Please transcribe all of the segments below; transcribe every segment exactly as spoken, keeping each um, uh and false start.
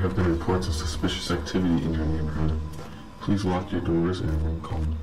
There have been reports of suspicious activity in your neighborhood. Please lock your doors and remain calm.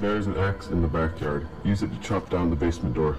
There is an axe in the backyard. Use it to chop down the basement door.